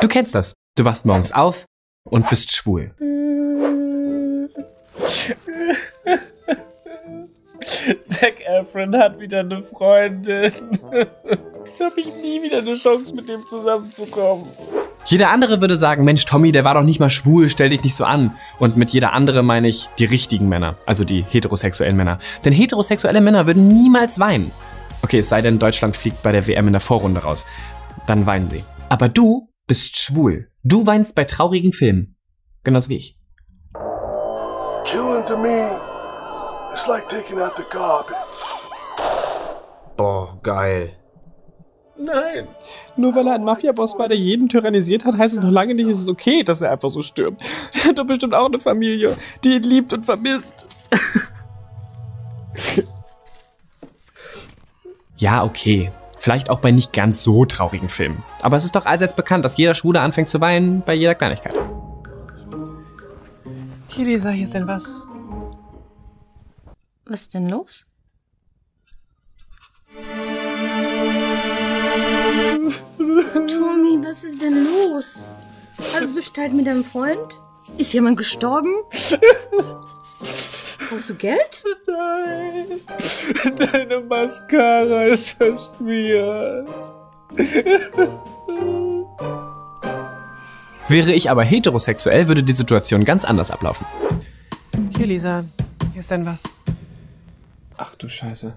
Du kennst das. Du wachst morgens auf und bist schwul. Zac Efron hat wieder eine Freundin. Jetzt habe ich nie wieder eine Chance, mit dem zusammenzukommen. Jeder andere würde sagen, Mensch Tommy, der war doch nicht mal schwul, stell dich nicht so an. Und mit jeder andere meine ich die richtigen Männer, also die heterosexuellen Männer. Denn heterosexuelle Männer würden niemals weinen. Okay, es sei denn, Deutschland fliegt bei der WM in der Vorrunde raus. Dann weinen sie. Aber du bist schwul. Du weinst bei traurigen Filmen. Genauso wie ich. Killing to me is like taking out the garbage. Boah, geil. Nein. Nur weil er ein Mafiaboss war, der jeden tyrannisiert hat, heißt es noch lange nicht, es ist okay, dass er einfach so stirbt. Er hat doch bestimmt auch eine Familie, die ihn liebt und vermisst. Ja, okay. Vielleicht auch bei nicht ganz so traurigen Filmen. Aber es ist doch allseits bekannt, dass jeder Schwule anfängt zu weinen bei jeder Kleinigkeit. Hier, Lisa, hier ist denn was. Was ist denn los? Tommy, was ist denn los? Also du Streit mit deinem Freund? Ist jemand gestorben? Brauchst du Geld? Nein. Deine Mascara ist verschmiert. Wäre ich aber heterosexuell, würde die Situation ganz anders ablaufen. Hier, Lisa. Hier ist denn was. Ach du Scheiße.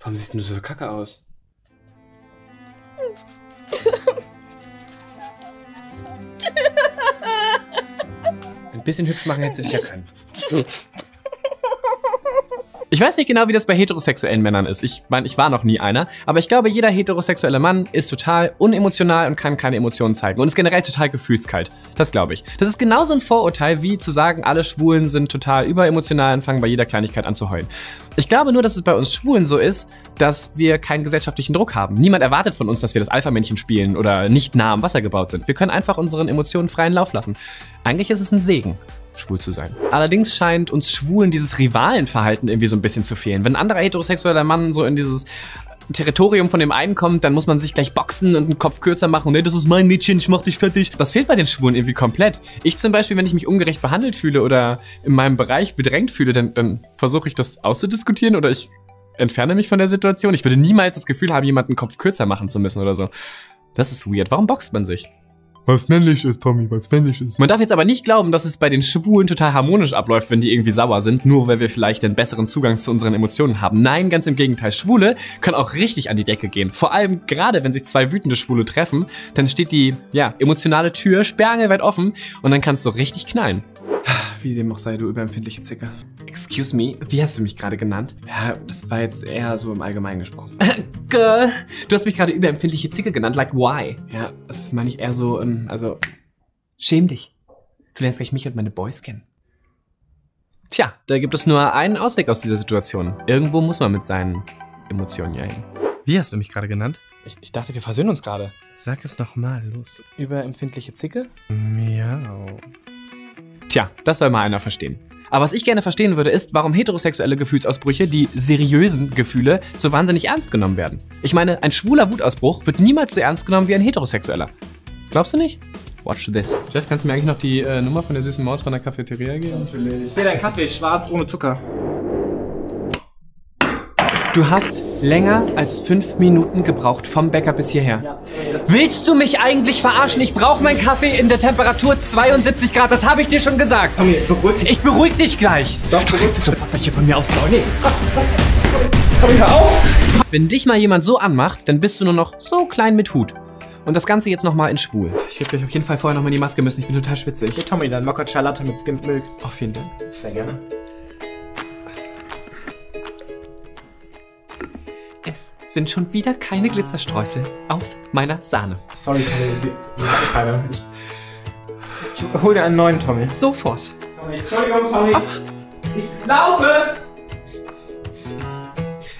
Warum siehst du so kacke aus? Ein bisschen hübsch machen hättest du dich ja können. Ich weiß nicht genau, wie das bei heterosexuellen Männern ist. Ich meine, ich war noch nie einer. Aber ich glaube, jeder heterosexuelle Mann ist total unemotional und kann keine Emotionen zeigen. Und ist generell total gefühlskalt. Das glaube ich. Das ist genauso ein Vorurteil, wie zu sagen, alle Schwulen sind total überemotional und fangen bei jeder Kleinigkeit an zu heulen. Ich glaube nur, dass es bei uns Schwulen so ist, dass wir keinen gesellschaftlichen Druck haben. Niemand erwartet von uns, dass wir das Alpha-Männchen spielen oder nicht nah am Wasser gebaut sind. Wir können einfach unseren Emotionen freien Lauf lassen. Eigentlich ist es ein Segen, schwul zu sein. Allerdings scheint uns Schwulen dieses Rivalenverhalten irgendwie so ein bisschen zu fehlen. Wenn ein anderer heterosexueller Mann so in dieses Territorium von dem einen kommt, dann muss man sich gleich boxen und den Kopf kürzer machen. Nee, das ist mein Mädchen, ich mach dich fertig. Das fehlt bei den Schwulen irgendwie komplett. Ich zum Beispiel, wenn ich mich ungerecht behandelt fühle oder in meinem Bereich bedrängt fühle, dann versuche ich das auszudiskutieren oder ich entferne mich von der Situation. Ich würde niemals das Gefühl haben, jemanden Kopf kürzer machen zu müssen oder so. Das ist weird. Warum boxt man sich? Was männlich ist, Tommy, was männlich ist. Man darf jetzt aber nicht glauben, dass es bei den Schwulen total harmonisch abläuft, wenn die irgendwie sauer sind, nur weil wir vielleicht einen besseren Zugang zu unseren Emotionen haben. Nein, ganz im Gegenteil. Schwule können auch richtig an die Decke gehen. Vor allem gerade, wenn sich zwei wütende Schwule treffen, dann steht die, ja, emotionale Tür sperrangelweit offen und dann kannst du richtig knallen. Wie dem auch sei, du überempfindliche Zicke. Excuse me, wie hast du mich gerade genannt? Ja, das war jetzt eher so im Allgemeinen gesprochen. Girl, du hast mich gerade überempfindliche Zicke genannt, like why? Ja, das meine ich eher so, also, schäm dich. Du lernst gleich mich und meine Boys kennen. Tja, da gibt es nur einen Ausweg aus dieser Situation. Irgendwo muss man mit seinen Emotionen ja hin. Wie hast du mich gerade genannt? Ich dachte, wir versöhnen uns gerade. Sag es nochmal, los. Überempfindliche Zicke? Miau. Tja, das soll mal einer verstehen. Aber was ich gerne verstehen würde, ist, warum heterosexuelle Gefühlsausbrüche, die seriösen Gefühle, so wahnsinnig ernst genommen werden. Ich meine, ein schwuler Wutausbruch wird niemals so ernst genommen wie ein heterosexueller. Glaubst du nicht? Watch this. Jeff, kannst du mir eigentlich noch die Nummer von der süßen Maus von der Cafeteria geben? Natürlich. Nee, dein Kaffee ist schwarz, ohne Zucker. Du hast länger als 5 Minuten gebraucht vom Bäcker bis hierher. Ja, willst du mich eigentlich verarschen? Ich brauche meinen Kaffee in der Temperatur 72 Grad. Das habe ich dir schon gesagt. Tommy, beruhig dich. Ich beruhig dich gleich. Doch, du kriegst dich doch hier von mir aus. Nee. Komm, hör auf. Wenn dich mal jemand so anmacht, dann bist du nur noch so klein mit Hut. Und das Ganze jetzt nochmal in schwul. Ich hätte gleich auf jeden Fall vorher nochmal in die Maske müssen. Ich bin total schwitzig. Okay, Tommy, dann Mocha Latte mit Skimmed Milk. Oh, vielen Dank. Sehr gerne. Es sind schon wieder keine Glitzerstreusel auf meiner Sahne. Sorry, Tommy. Ich hol dir einen neuen, Tommy. Sofort. Tommy, Entschuldigung, Tommy. Oh. Ich laufe!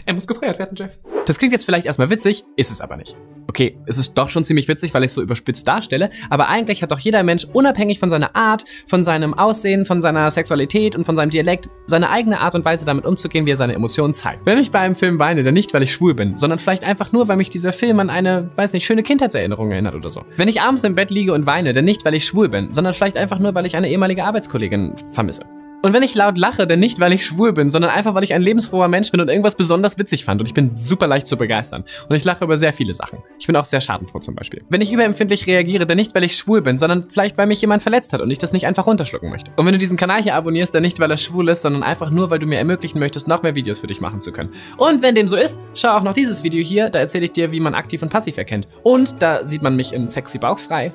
Er muss gefeuert werden, Jeff. Das klingt jetzt vielleicht erstmal witzig, ist es aber nicht. Okay, es ist doch schon ziemlich witzig, weil ich es so überspitzt darstelle, aber eigentlich hat doch jeder Mensch unabhängig von seiner Art, von seinem Aussehen, von seiner Sexualität und von seinem Dialekt seine eigene Art und Weise damit umzugehen, wie er seine Emotionen zeigt. Wenn ich bei einem Film weine, dann nicht, weil ich schwul bin, sondern vielleicht einfach nur, weil mich dieser Film an eine, weiß nicht, schöne Kindheitserinnerung erinnert oder so. Wenn ich abends im Bett liege und weine, dann nicht, weil ich schwul bin, sondern vielleicht einfach nur, weil ich eine ehemalige Arbeitskollegin vermisse. Und wenn ich laut lache, dann nicht, weil ich schwul bin, sondern einfach, weil ich ein lebensfroher Mensch bin und irgendwas besonders witzig fand. Und ich bin super leicht zu begeistern. Und ich lache über sehr viele Sachen. Ich bin auch sehr schadenfroh zum Beispiel. Wenn ich überempfindlich reagiere, dann nicht, weil ich schwul bin, sondern vielleicht, weil mich jemand verletzt hat und ich das nicht einfach runterschlucken möchte. Und wenn du diesen Kanal hier abonnierst, dann nicht, weil er schwul ist, sondern einfach nur, weil du mir ermöglichen möchtest, noch mehr Videos für dich machen zu können. Und wenn dem so ist, schau auch noch dieses Video hier. Da erzähle ich dir, wie man aktiv und passiv erkennt. Und da sieht man mich in sexy Bauch frei.